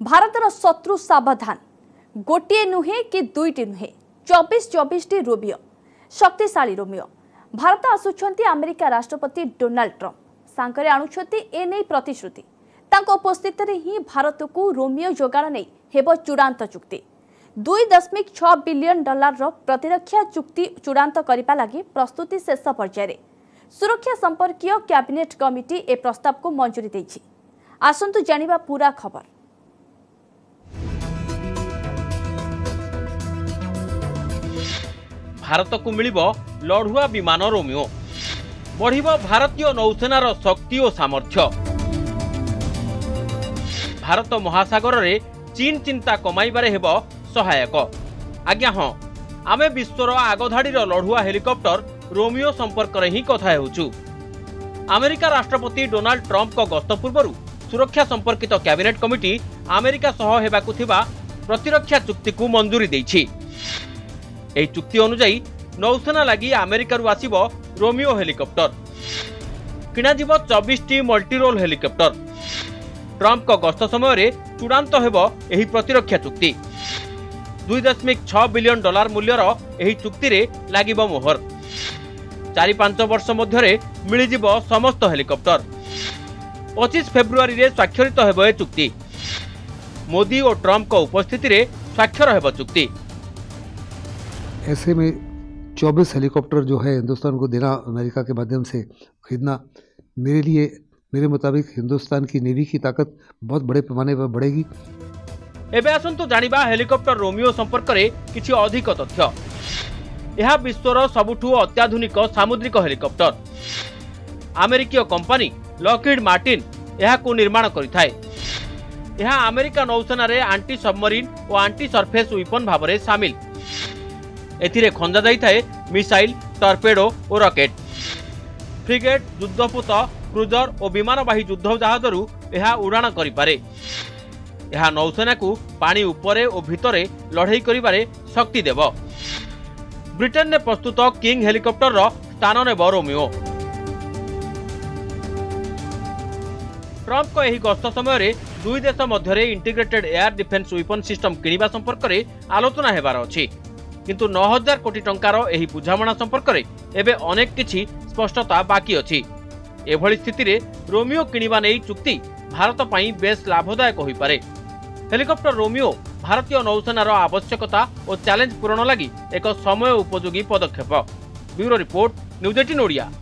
भारतर शत्रु सावधान गोटे नुहे कि दुईटी नुहे 24 टी रोमियो शक्तिशाली रोमियो भारत आसुछंती अमेरिका राष्ट्रपति डोनाल्ड ट्रंप सांकरे आणुछंती ए नै प्रतिश्रुति तांको उपस्थित रे ही भारत को रोमियो जोगाण नै हेबो चूड़ांत चुक्ति 2.6 बिलियन डॉलर रो प्रतिरक्षा चुक्ति चूड़ांत करिबा लागि प्रस्तुति शेष पर्याय रे सुरक्षा संपर्कीय कैबिनेट कमिटी ए प्रस्ताव को मंजूरी देछि। आसंतु जानिबा पूरा खबर। भारत को मिलिबो लढुआ विमान रोमियो बढ़िबो भारतीय नौसेनार शक्ति और सामर्थ्य। भारत महासागर रे चीन चिंता कमाइबारे हेबो सहायक। आज्ञा हाँ आमे विश्वर आगधाड़ी लढुआ हेलिकॉप्टर रोमियो संपर्क रे ही कथा होचु। अमेरिका राष्ट्रपति डोनाल्ड ट्रंप को गत पूर्व सुरक्षा संपर्कित कैबिनेट कमिटी अमेरिका सह हेबाकु थिबा प्रतिरक्षा चुक्ति को मंजूरी देछि। एही चुक्ति अनुयायी नौसेना लगी अमेरिकार आसिबो रोमियो हेलिकॉप्टर किणाजिबो 24 टी मल्टीरोल हेलिकॉप्टर। ट्रंप को गत समय रे चूड़ांत हेबो एही प्रतिरक्षा चुक्ति 2.6 बिलियन डॉलर मूल्यर एही चुक्ति रे लागिबो मोहर। 4-5 वर्ष मध्य मिलिजिब समस्त हेलिकॉप्टर। 25 फेब्रुआरी रे स्वाक्षरित हेबो ए चुक्ति। मोदी और ट्रंप को उपस्थिति रे स्वाक्षर हेबो चुक्ति। ऐसे में 24 हेलीकॉप्टर जो है हिंदुस्तान को देना, अमेरिका के माध्यम से खरीदना, मेरे लिए मेरे मुताबिक हिंदुस्तान की नेवी की ताकत बहुत बड़े पैमाने पर बढ़ेगी। एबे आसंतु जानिबा हेलिकॉप्टर रोमियो संपर्क रे किछि अधिक तथ्य। यह विश्वर सबुठु अत्याधुनिक सामुद्रिक हेलिकॉप्टर। अमेरिकीय कंपनी लॉकहीड मार्टिन यह को निर्माण करिथाए। यह अमेरिका नौसेना रे एंटी सबमरीन और एंटी सरफेस वेपन भाव में शामिल। एथिरे खंजा जाए मिसाइल, टॉर्पेडो और रॉकेट। फ्रिगेट, युद्धपोत, क्रूजर और विमानवाही युद्ध जहाजरू यह उड़ाण करिपारे। यह नौसेना को पानी उपरे और भितरे लड़ाई करिबारे शक्ति देव। ब्रिटेन ने प्रस्तुत किंग हेलिकॉप्टर स्थान नेब रोमियो। ट्रंप को यही गस्त समय दुई देश मध्य integrated air defence weapon system किणवा संपर्क में आलोचना होबार अछि। किंतु 9,000 कोटी टंकार यही बुझामणा संपर्क में एबे अनेक किछि स्पष्टता बाकी अछि। एभली स्थिति रे रोमियो किणवा नै चुक्ति भारत पई बेस लाभदायक होई पारे। हेलिकॉप्टर रोमियो भारतीय नौसेनार आवश्यकता और चैलेंज पूरण लगी एक समय उपयोगी पदक्षेप। Bureau report, news 18 Odia.